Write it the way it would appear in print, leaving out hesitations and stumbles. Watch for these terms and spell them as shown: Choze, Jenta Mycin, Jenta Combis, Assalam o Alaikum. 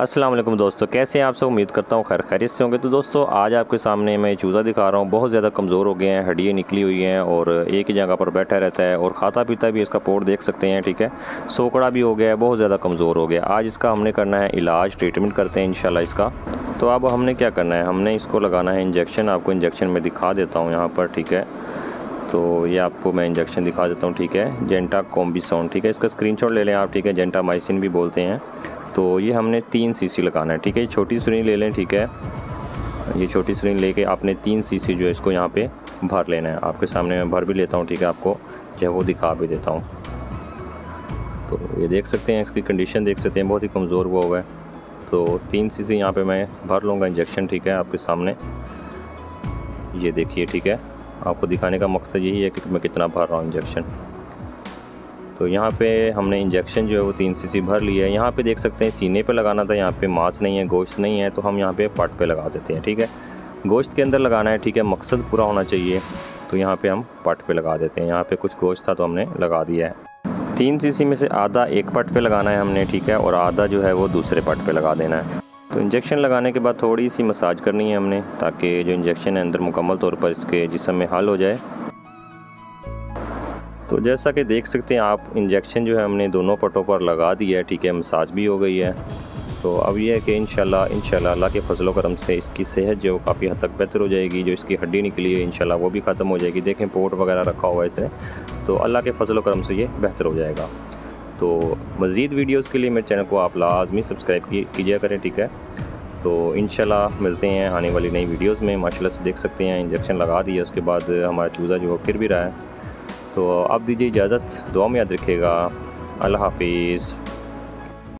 अस्सलाम वालेकुम दोस्तों, कैसे हैं आप सब। उम्मीद करता हूँ खैर खैरियत से होंगे। तो दोस्तों आज आपके सामने मैं चूज़ा दिखा रहा हूँ। बहुत ज़्यादा कमज़ोर हो गए हैं, हड्डियाँ निकली हुई हैं और एक ही जगह पर बैठा रहता है और खाता पीता भी, इसका पोर देख सकते हैं, ठीक है। सोकड़ा भी हो गया है, बहुत ज़्यादा कमज़ोर हो गया। आज इसका हमने करना है इलाज, ट्रीटमेंट करते हैं इंशाल्लाह इसका। तो अब हमने क्या करना है, हमने इसको लगाना है इंजेक्शन। आपको इंजेक्शन मैं दिखा देता हूँ यहाँ पर, ठीक है। तो ये आपको मैं इंजेक्शन दिखा देता हूँ, ठीक है। जेंटा कॉम्बिस, ठीक है, इसका स्क्रीनशॉट ले लें आप, ठीक है। जेंटा माइसिन भी बोलते हैं। तो ये हमने 3 सीसी लगाना है, ठीक है। ये छोटी सुई ले लें, ठीक है। ये छोटी सुई लेके आपने 3 सीसी जो है इसको यहाँ पे भर लेना है। आपके सामने मैं भर भी लेता हूँ, ठीक है, आपको जो है वो दिखा भी देता हूँ। तो ये देख सकते हैं, इसकी कंडीशन देख सकते हैं, बहुत ही कमज़ोर हुआ हुआ है। तो 3 सीसी यहाँ पर मैं भर लूँगा इंजेक्शन, ठीक है, आपके सामने। ये देखिए, ठीक है, आपको दिखाने का मकसद यही है कि मैं कितना भर रहा हूँ इंजेक्शन। तो यहाँ पे हमने इंजेक्शन जो है वो 3 सीसी भर लिया है। यहाँ पे देख सकते हैं सीने पे लगाना था, यहाँ पे मांस नहीं है, गोश्त नहीं है, तो हम यहाँ पे पट पे लगा देते हैं, ठीक है। गोश्त के अंदर लगाना है, ठीक है, मकसद पूरा होना चाहिए। तो यहाँ पे हम पट पे लगा देते हैं। यहाँ पे कुछ गोश्त था तो हमने लगा दिया है। 3 सीसी में से आधा एक पट पे लगाना है हमने, ठीक है, और आधा जो है वो दूसरे पट पे लगा देना है। तो इंजेक्शन लगाने के बाद थोड़ी सी मसाज करनी है हमने, ताकि जो इंजेक्शन है अंदर मुकम्मल तौर पर इसके जिस्म में हल हो जाए। तो जैसा कि देख सकते हैं आप, इंजेक्शन जो है हमने दोनों पटों पर लगा दिया है, ठीक है, मसाज भी हो गई है। तो अब यह है कि इंशाल्लाह अल्लाह के फजलो करम से इसकी सेहत जो काफ़ी हद तक बेहतर हो जाएगी। जो इसकी हड्डी निकली है इंशाल्लाह वो भी ख़त्म हो जाएगी। देखें पोर्ट वगैरह रखा हुआ है इसे, तो अल्लाह के फजलो करम से ये बेहतर हो जाएगा। तो मज़ीद वीडियोज़ के लिए मेरे चैनल को आप लाजमी सब्सक्राइब कीजिए करें, ठीक है। तो इंशाल्लाह मिलते हैं आने वाली नई वीडियोज़ में। माशाल्लाह से देख सकते हैं इंजेक्शन लगा दिया, उसके बाद हमारा चूज़ा जो फिर भी रहा है। तो आप दीजिए इजाज़त, दुआ में याद रखिएगा। अल्लाह हाफिज़।